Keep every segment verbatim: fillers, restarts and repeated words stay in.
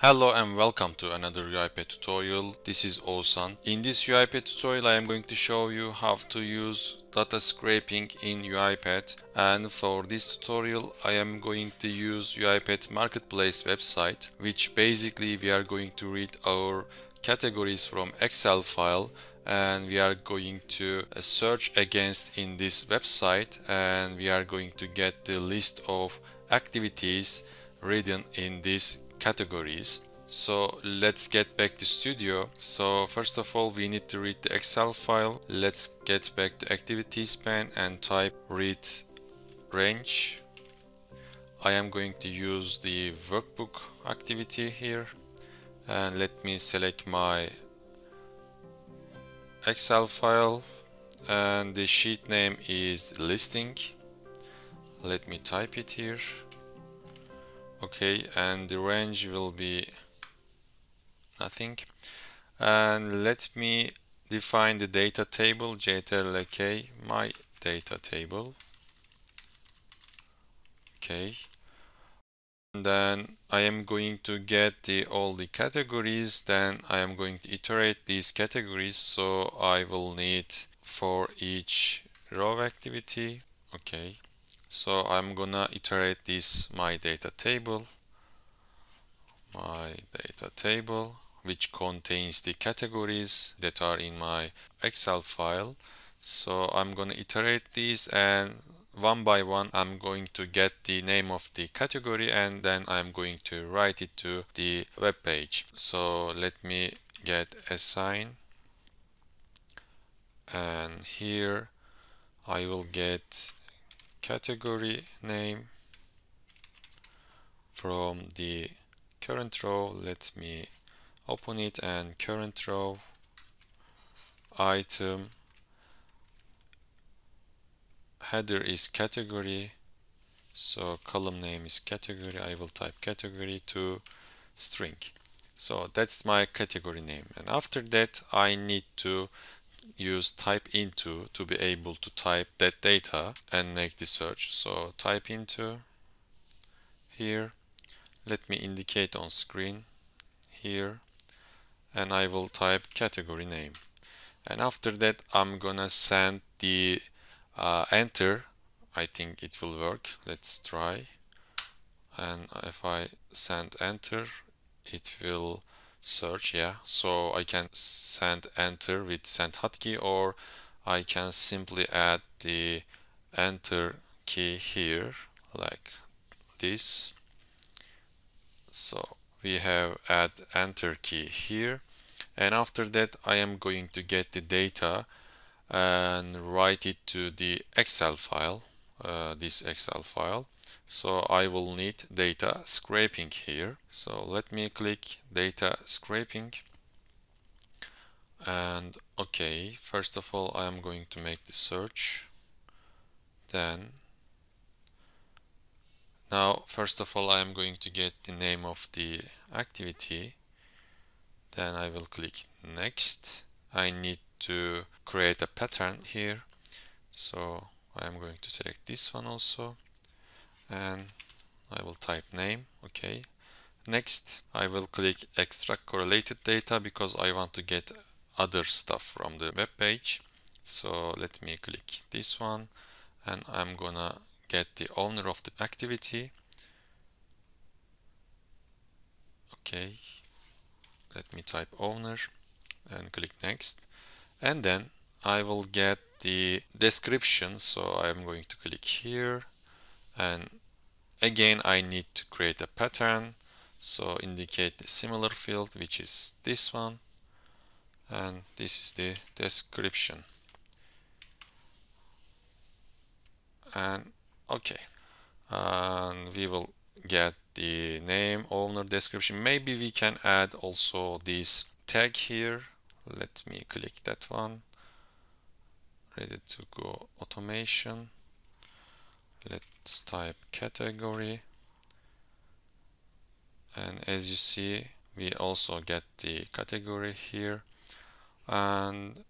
Hello and welcome to another UiPath tutorial. This is Oguzhan. In this UiPath tutorial I am going to show you how to use data scraping in UiPath, and for this tutorial I am going to use UiPath Marketplace website, which basically we are going to read our categories from Excel file and we are going to search against in this website, and we are going to get the list of activities written in this categories. So let's get back to Studio. So first of all we need to read the Excel file. Let's get back to activities pane and type read range. I am going to use the workbook activity here, and let me select my Excel file, and the sheet name is listing. Let me type it here. Okay, and the range will be nothing, and let me define the data table J T L K my data table. Okay, and then I am going to get the all the categories, then I am going to iterate these categories, so I will need for each row activity. Okay, so I'm gonna iterate this my data table, my data table, which contains the categories that are in my Excel file. So I'm gonna iterate these, and one by one I'm going to get the name of the category, and then I'm going to write it to the web page. So let me get assign, and here I will get category name from the current row. Let me open it, and current row item header is category, so column name is category. I will type category to string. So that's my category name, and after that I need to use type into to be able to type that data and make the search. So type into here, let me indicate on screen here, and I will type category name, and after that I'm gonna send the uh, enter. I think it will work. Let's try, and if I send enter it will search. Yeah, so I can send enter with send hotkey, or I can simply add the enter key here like this. So we have add enter key here, and after that I am going to get the data and write it to the Excel file, uh, this Excel file. So I will need data scraping here. So let me click data scraping, and okay, first of all I am going to make the search. Then now first of all I am going to get the name of the activity, then I will click next. I need to create a pattern here, so I am going to select this one also, and I will type name. Okay, next I will click extract correlated data because I want to get other stuff from the web page. So let me click this one, and I'm gonna get the owner of the activity. Okay, let me type owner and click next, and then I will get the description. So I'm going to click here, and again I need to create a pattern, so indicate the similar field, which is this one, and this is the description. And okay, and we will get the name, owner, description. Maybe we can add also this tag here. Let me click that one, ready to go automation. Let's type category, and as you see we also get the category here, and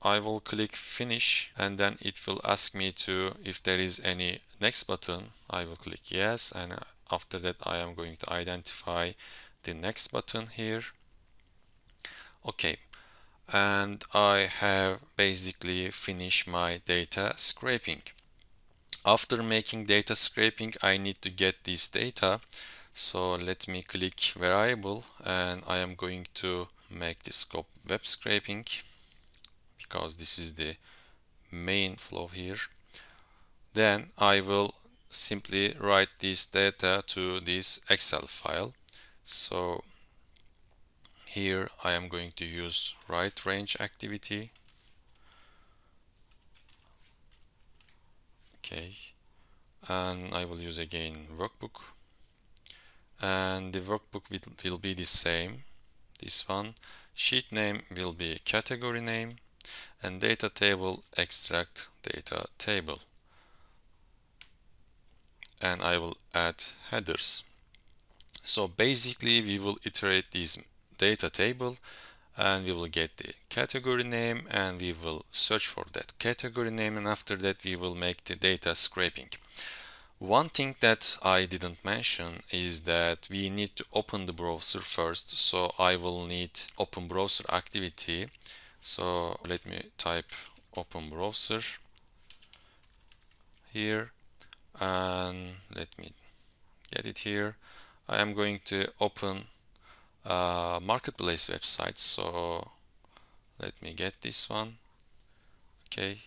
I will click finish, and then it will ask me to if there is any next button. I will click yes, and after that I am going to identify the next button here. Okay, and I have basically finished my data scraping. After making data scraping, I need to get this data. So let me click variable, and I am going to make this scope web scraping because this is the main flow here. Then I will simply write this data to this Excel file. So here I am going to use write range activity. Okay, and I will use again workbook, and the workbook will be the same, this one. Sheet name will be category name, and data table extract data table, and I will add headers. So basically we will iterate this data table, and we will get the category name, and we will search for that category name, and after that we will make the data scraping. One thing that I didn't mention is that we need to open the browser first, so I will need open browser activity. So let me type open browser here, and let me get it here. I am going to open Uh, marketplace website, so let me get this one. Okay,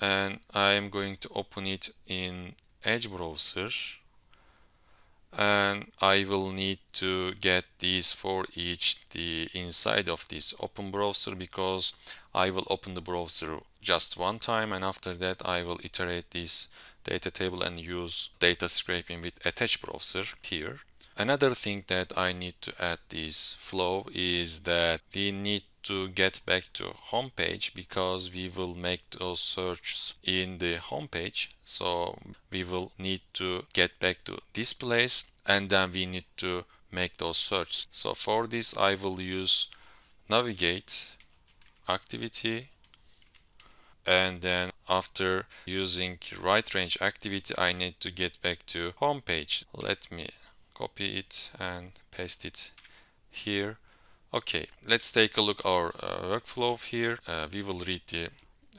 and I am going to open it in Edge browser, and I will need to get these for each the inside of this open browser, because I will open the browser just one time, and after that I will iterate this data table and use data scraping with attach browser here. Another thing that I need to add this flow is that we need to get back to home page, because we will make those searches in the home page. So we will need to get back to this place, and then we need to make those searches. So for this I will use navigate activity, and then after using right range activity I need to get back to home page. Let me copy it and paste it here. Okay, let's take a look at our uh, workflow here. Uh, we will read the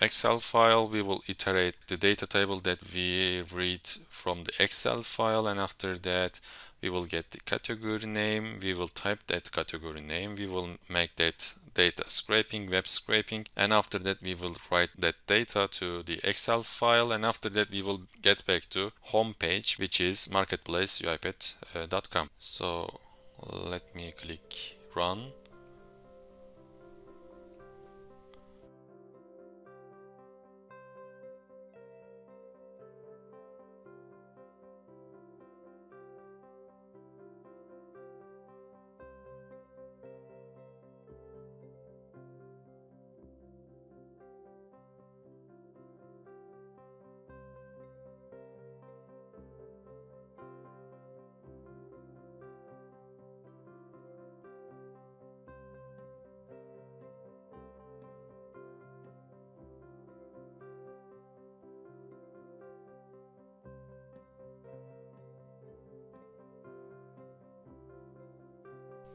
Excel file, we will iterate the data table that we read from the Excel file, and after that we will get the category name, we will type that category name, we will make that data scraping, web scraping, and after that we will write that data to the Excel file, and after that we will get back to home page, which is marketplace U I Path dot com. So let me click run.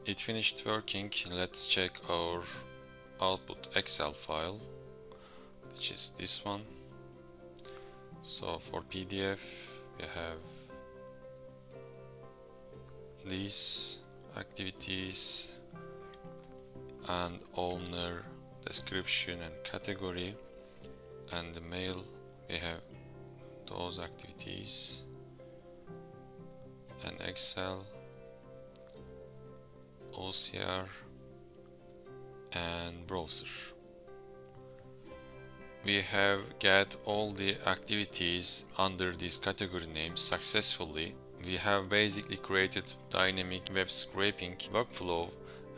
It finished working. Let's check our output Excel file, which is this one. So for P D F we have these activities and owner, description and category, and the mail we have those activities and Excel, O C R and browser. We have got all the activities under this category name successfully. We have basically created dynamic web scraping workflow,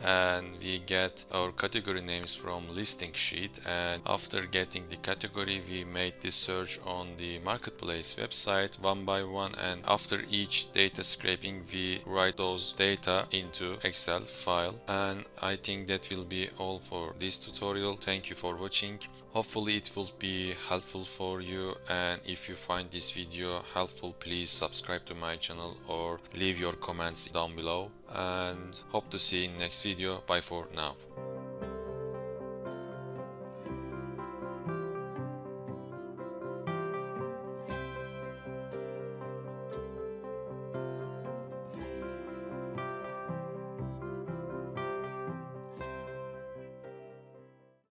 and we get our category names from listing sheet. And after getting the category, we made the search on the marketplace website one by one, and after each data scraping we write those data into Excel file. And I think that will be all for this tutorial. Thank you for watching. Hopefully it will be helpful for you, and if you find this video helpful, please subscribe to my channel or leave your comments down below, and hope to see you in next video. Bye for now.